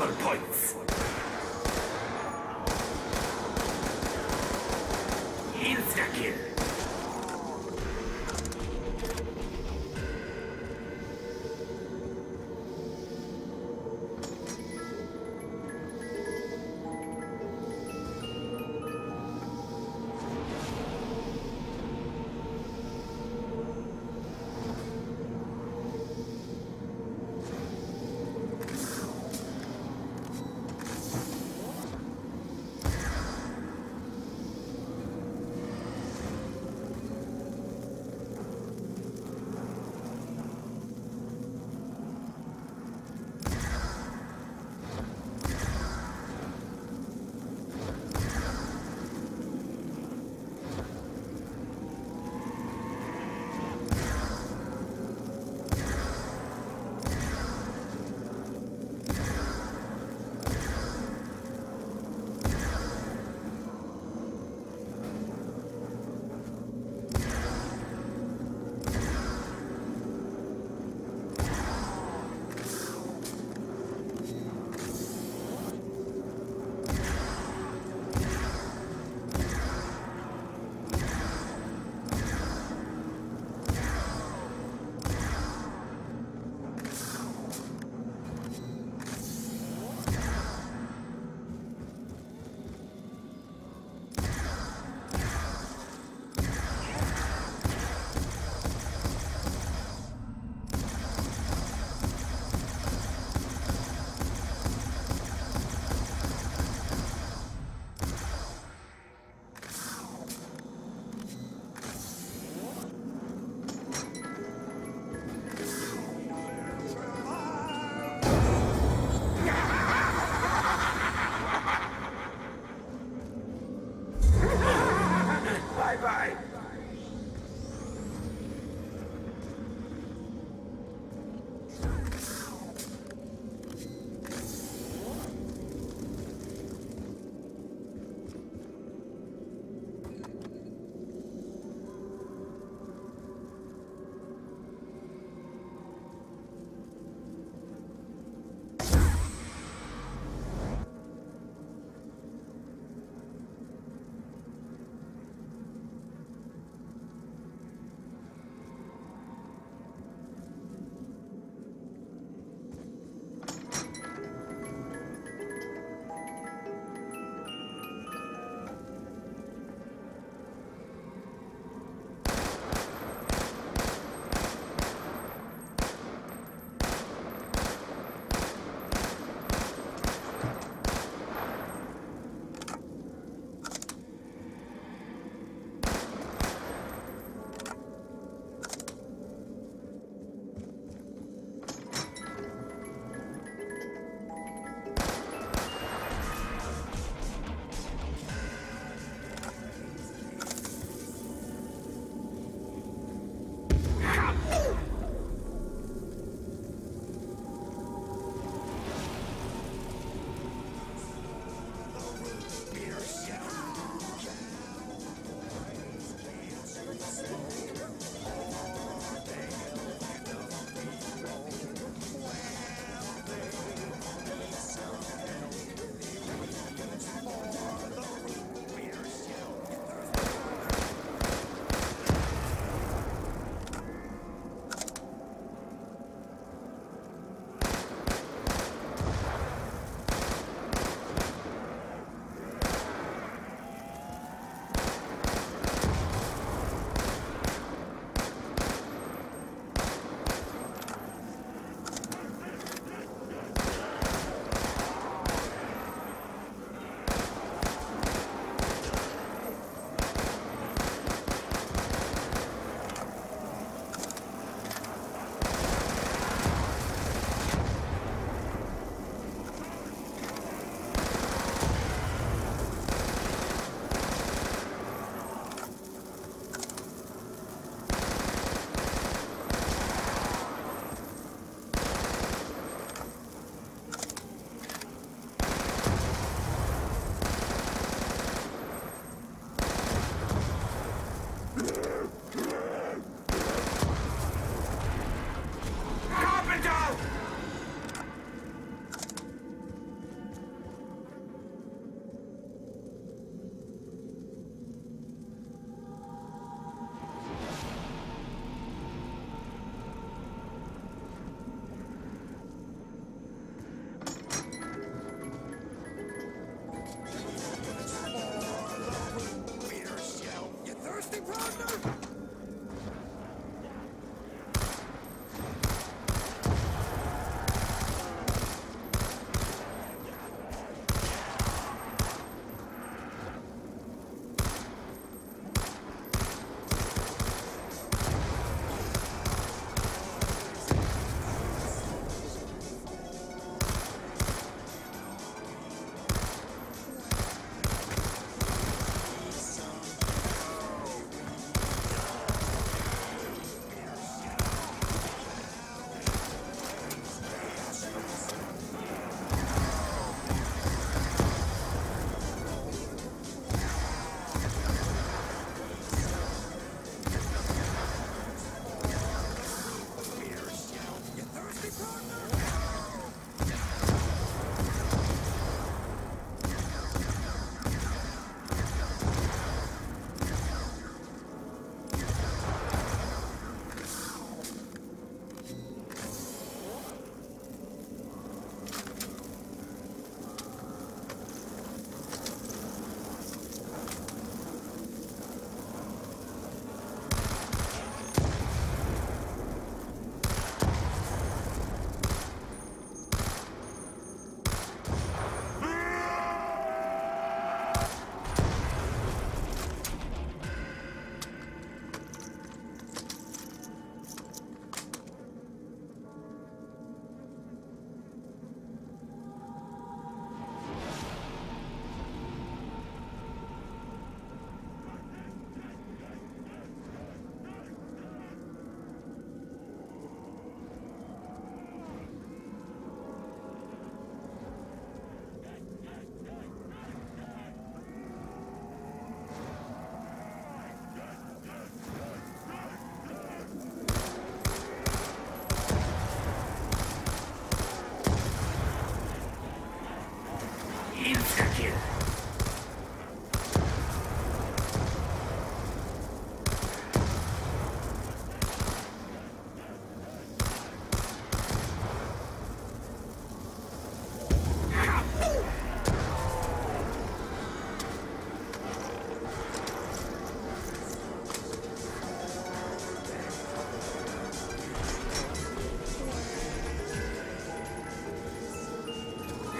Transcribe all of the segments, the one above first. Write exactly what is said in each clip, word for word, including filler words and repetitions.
double points. Insta-kill.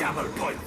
Double points.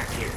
got here?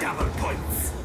Double points.